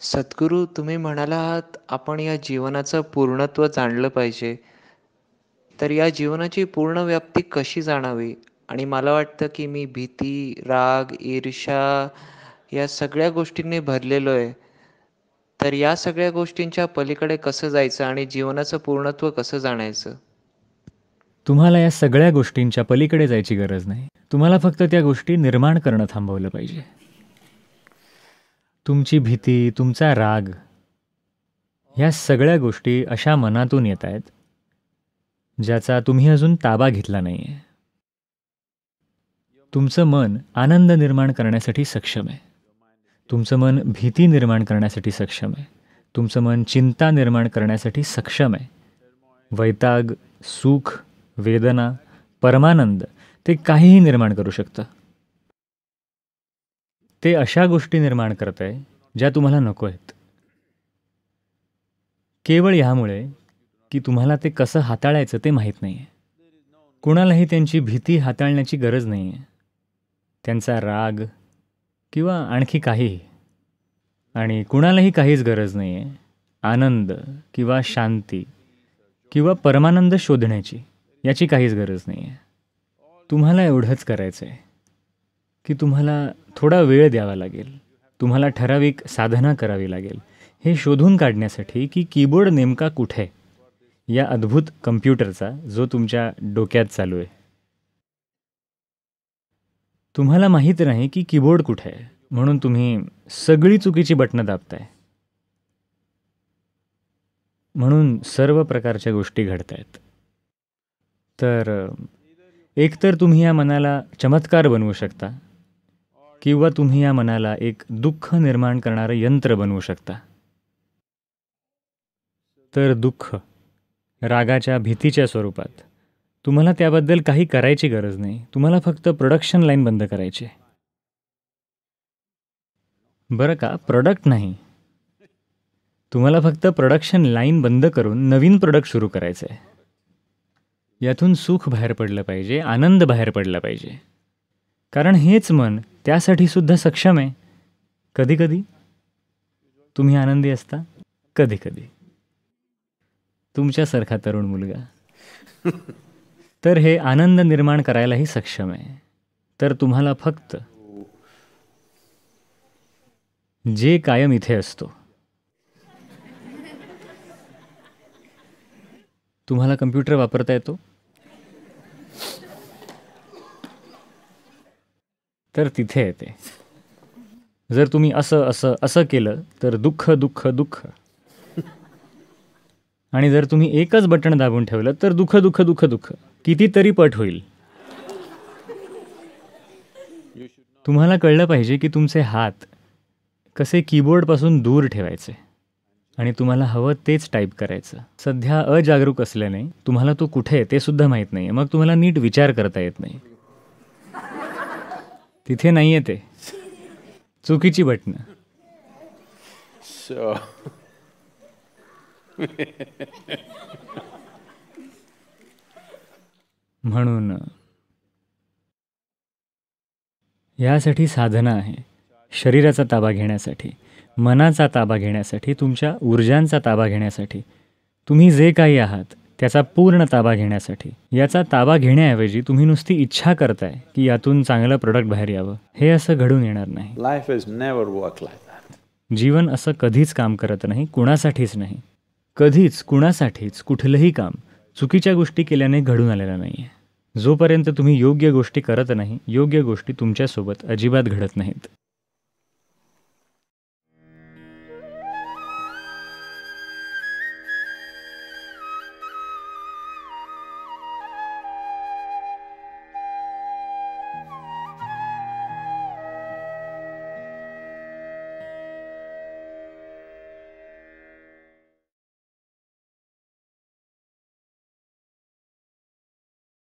सद्गुरू, तुम्ही म्हणाला आहात आपण या जीवनाचं पूर्णत्व जाणलं पाहिजे. तर या जीवनाची पूर्ण व्याप्ती कशी जाणावी? आणि मला वाटतं की मी भीती, राग, ईर्ष्या या सगळ्या गोष्टींनी भरलेलो आहे. तर या सगळ्या गोष्टींच्या पलीकडे कसं जायचं आणि जीवनाचं पूर्णत्व कसं जाणायचं? तुम्हाला या सगळ्या गोष्टींच्या पलीकडे जायची गरज नाही. तुम्हाला फक्त त्या गोष्टी निर्माण करणं थांबवलं पाहिजे. तुमची भीती, तुमचा राग ह्या सगळ्या गोष्टी अशा मनातून येत आहेत ज्याचा तुम्ही अजून ताबा घेतला नाही आहे. तुमचं मन आनंद निर्माण करण्यासाठी सक्षम आहे. तुमचं मन भीती निर्माण करण्यासाठी सक्षम आहे. तुमचं मन चिंता निर्माण करण्यासाठी सक्षम आहे. वैताग, सुख, वेदना, परमानंद ते काहीही निर्माण करू शकतं. ते अशा गोष्टी निर्माण करत आहे ज्या तुम्हाला नको आहेत, केवळ यामुळे की तुम्हाला ते कसं हाताळायचं ते माहीत नाही आहे. कोणालाही त्यांची भीती हाताळण्याची गरज नाही आहे, त्यांचा राग किंवा आणखी काही. आणि कुणालाही काहीच गरज नाही आहे आनंद किंवा शांती किंवा परमानंद शोधण्याची, याची काहीच गरज नाही आहे. तुम्हाला एवढंच करायचं आहे की तुम्हाला थोडा वेळ द्यावा लागेल, तुम्हाला ठराविक साधना करावी लागेल हे शोधून काढण्यासाठी की कीबोर्ड नेमका कुठे आहे या अद्भुत कम्प्युटरचा जो तुमच्या डोक्यात चालू आहे. तुम्हाला माहीत नाही की कीबोर्ड कुठे आहे, म्हणून तुम्ही सगळी चुकीची बटणं दाबताय, म्हणून सर्व प्रकारच्या गोष्टी घडत आहेत. तर एकतर तुम्ही या मनाला चमत्कार बनवू शकता किंवा तुम्ही या मनाला एक दुःख निर्माण करणारं यंत्र बनवू शकता. तर दुःख रागाच्या, भीतीच्या स्वरूपात तुम्हाला त्याबद्दल काही करायची गरज नाही. तुम्हाला फक्त प्रोडक्शन लाईन बंद करायची, बरं का, प्रोडक्ट नाही. तुम्हाला फक्त प्रोडक्शन लाईन बंद करून नवीन प्रोडक्ट सुरू करायचं आहे. यातून सुख बाहेर पडलं पाहिजे, आनंद बाहेर पडला पाहिजे, कारण हेच मन त्यासाठी सुद्धा सक्षम आहे. कधीकधी तुम्ही आनंदी असता, कधीकधी तुमच्यासारखा तरुण मुलगा तर हे आनंद निर्माण करायलाही सक्षम आहे. तर तुम्हाला फक्त जे कायम इथे असतो, तुम्हाला कम्प्युटर वापरता येतो तर तिथे येते. जर तुम्ही असं असं असं केलं तर दुःख दुःख दुःख, आणि जर तुम्ही एकच बटण दाबून ठेवलं तर दुःख दुःख दुःख दुःख कितीतरी पट होईल. तुम्हाला कळलं पाहिजे की तुमचे हात कसे कीबोर्डपासून दूर ठेवायचे आणि तुम्हाला हवं तेच टाईप करायचं. सध्या अजागरूक असल्याने तुम्हाला तो कुठे आहे ते सुद्धा माहीत नाही, मग तुम्हाला नीट विचार करता येत नाही. तिथे नाही आहे ते चुकीची बटणं. म्हणून यासाठी साधना आहे. शरीराचा ताबा घेण्यासाठी, मनाचा ताबा घेण्यासाठी, तुमच्या ऊर्जांचा ताबा घेण्यासाठी, तुम्ही जे काही आहात त्याचा पूर्ण ताबा घेण्यासाठी. याचा ताबा घेण्याऐवजी तुम्ही नुसती इच्छा करताय की यातून चांगलं प्रोडक्ट बाहेर यावं, हे असं घडून येणार नाही. Life is never work like that. जीवन असं कधीच काम करत नाही, कुणासाठीच नाही, कधीच कुणासाठीच. कुठलंही काम चुकीच्या गोष्टी केल्याने घडून आलेलं नाही आहे. जोपर्यंत तुम्ही योग्य गोष्टी करत नाही, योग्य गोष्टी तुमच्यासोबत अजिबात घडत नाहीत.